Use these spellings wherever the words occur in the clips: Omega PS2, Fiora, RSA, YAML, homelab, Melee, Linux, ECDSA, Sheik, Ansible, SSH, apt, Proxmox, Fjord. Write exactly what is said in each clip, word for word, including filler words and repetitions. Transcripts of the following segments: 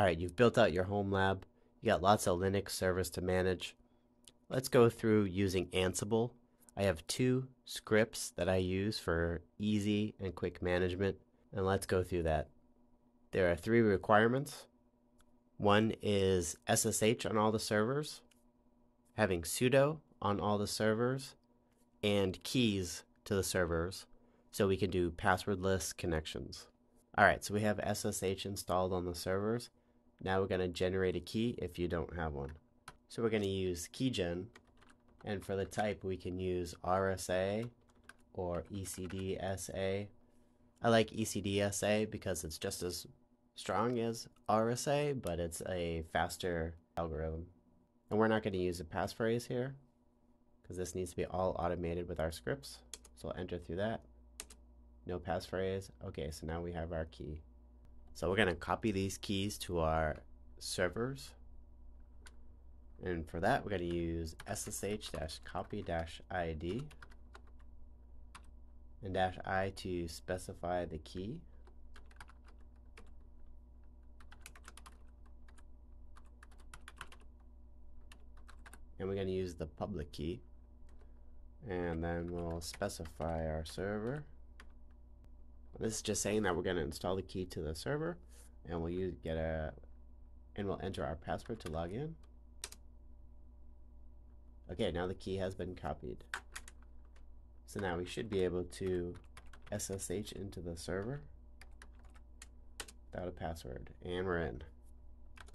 All right, you've built out your home lab. You got lots of Linux servers to manage. Let's go through using Ansible. I have two scripts that I use for easy and quick management, and let's go through that. There are three requirements. One is S S H on all the servers, having sudo on all the servers, and keys to the servers, so we can do passwordless connections. All right, so we have S S H installed on the servers. Now we're going to generate a key if you don't have one. So we're going to use keygen, and for the type we can use R S A or E C D S A. I like E C D S A because it's just as strong as R S A, but it's a faster algorithm. And we're not going to use a passphrase here because this needs to be all automated with our scripts. So I'll enter through that. No passphrase. Okay, so now we have our key. So we're going to copy these keys to our servers. And for that, we're going to use S S H dash copy dash I D and dash I to specify the key. And we're going to use the public key. And then we'll specify our server. This is just saying that we're going to install the key to the server, and we'll use, get a, and we'll enter our password to log in. Okay, now the key has been copied. So now we should be able to S S H into the server without a password, and we're in.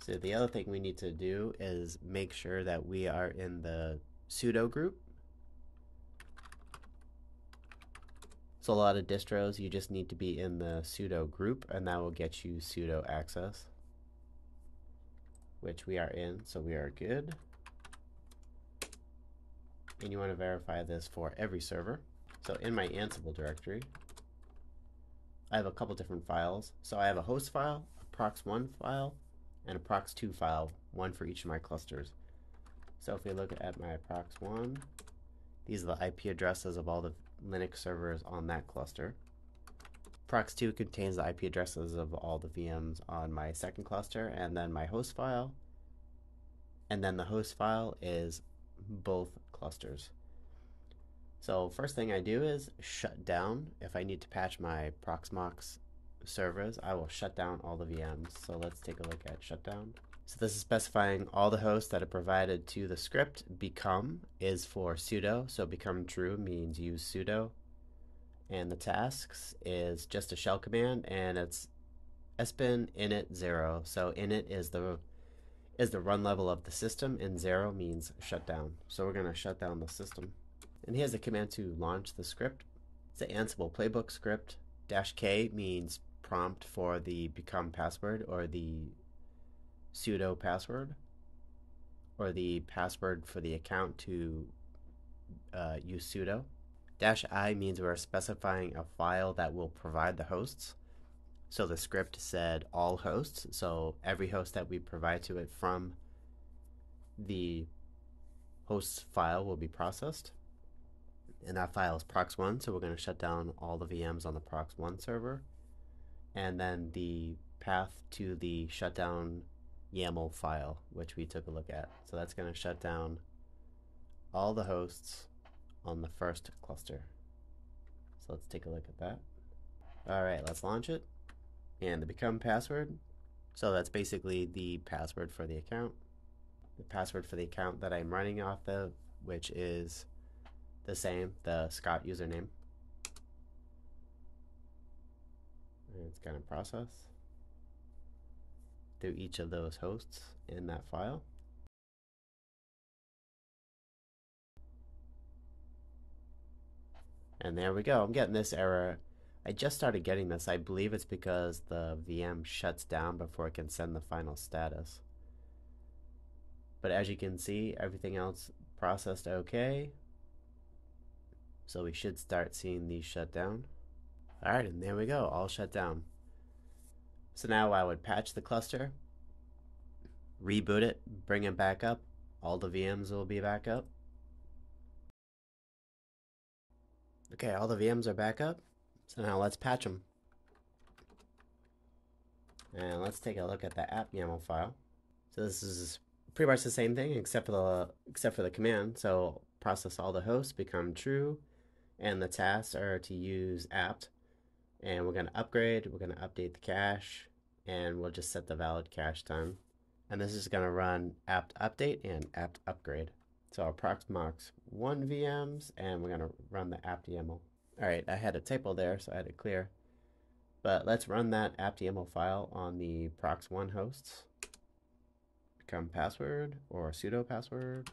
So the other thing we need to do is make sure that we are in the sudo group. So a lot of distros, you just need to be in the sudo group, and that will get you sudo access, which we are in, so we are good. And you want to verify this for every server. So in my Ansible directory, I have a couple different files. So I have a host file, a prox one file, and a prox two file, one for each of my clusters. So if we look at my prox one, these are the I P addresses of all the Linux servers on that cluster. prox two contains the I P addresses of all the V Ms on my second cluster, and then my host file, and then the host file is both clusters. So first thing I do is shut down. If I need to patch my Proxmox servers, I will shut down all the V Ms. So let's take a look at shutdown. So this is specifying all the hosts that are provided to the script. Become is for sudo, so become true means use sudo. And the tasks is just a shell command, and it's sbin init zero. So init is the is the run level of the system, and zero means shutdown. So we're going to shut down the system. And here's a command to launch the script. It's the Ansible playbook script. Dash K means prompt for the become password or the sudo password or the password for the account to uh, use sudo. Dash I means we're specifying a file that will provide the hosts. So the script said all hosts, so every host that we provide to it from the hosts file will be processed. And that file is prox one, so we're going to shut down all the V Ms on the prox one server. And then the path to the shutdown YAML file, which we took a look at. So that's going to shut down all the hosts on the first cluster. So let's take a look at that. All right, let's launch it. And the become password. So that's basically the password for the account. The password for the account that I'm running off of, which is the same, the Scott username. And it's going to process through each of those hosts in that file. And there we go. I'm getting this error. I just started getting this. I believe it's because the V M shuts down before it can send the final status. But as you can see, everything else processed okay. So we should start seeing these shut down. All right, and there we go, all shut down. So now I would patch the cluster, reboot it, bring it back up. All the V Ms will be back up. Okay, all the V Ms are back up. So now let's patch them. And let's take a look at the apt YAML file. So this is pretty much the same thing except for the except for the command. So process all the hosts become true, and the tasks are to use apt. And we're going to upgrade, we're going to update the cache, and we'll just set the valid cache time. And this is going to run apt update and apt upgrade. So our Proxmox one V Ms, and we're going to run the apt YAML. All right, I had a typo there, so I had to clear. But let's run that apt YAML file on the Prox one hosts. Become password or sudo password.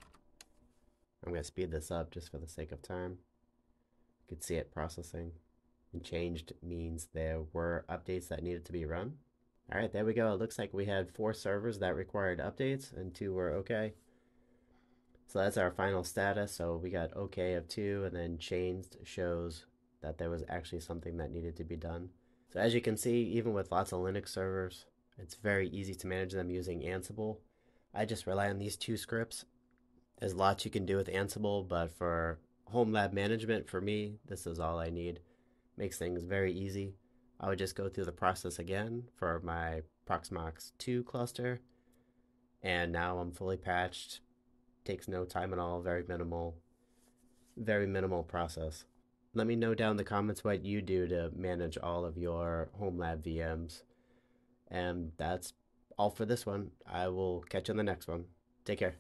I'm going to speed this up just for the sake of time. You can see it processing. And changed means there were updates that needed to be run. All right, there we go. It looks like we had four servers that required updates and two were okay. So that's our final status. So we got okay of two, and then changed shows that there was actually something that needed to be done. So as you can see, even with lots of Linux servers, it's very easy to manage them using Ansible. I just rely on these two scripts. There's lots you can do with Ansible, but for home lab management, for me, this is all I need. Makes things very easy. I would just go through the process again for my Proxmox two cluster, and now I'm fully patched. Takes no time at all, very minimal, very minimal process. Let me know down in the comments what you do to manage all of your home lab V Ms. And that's all for this one. I will catch you on the next one. Take care.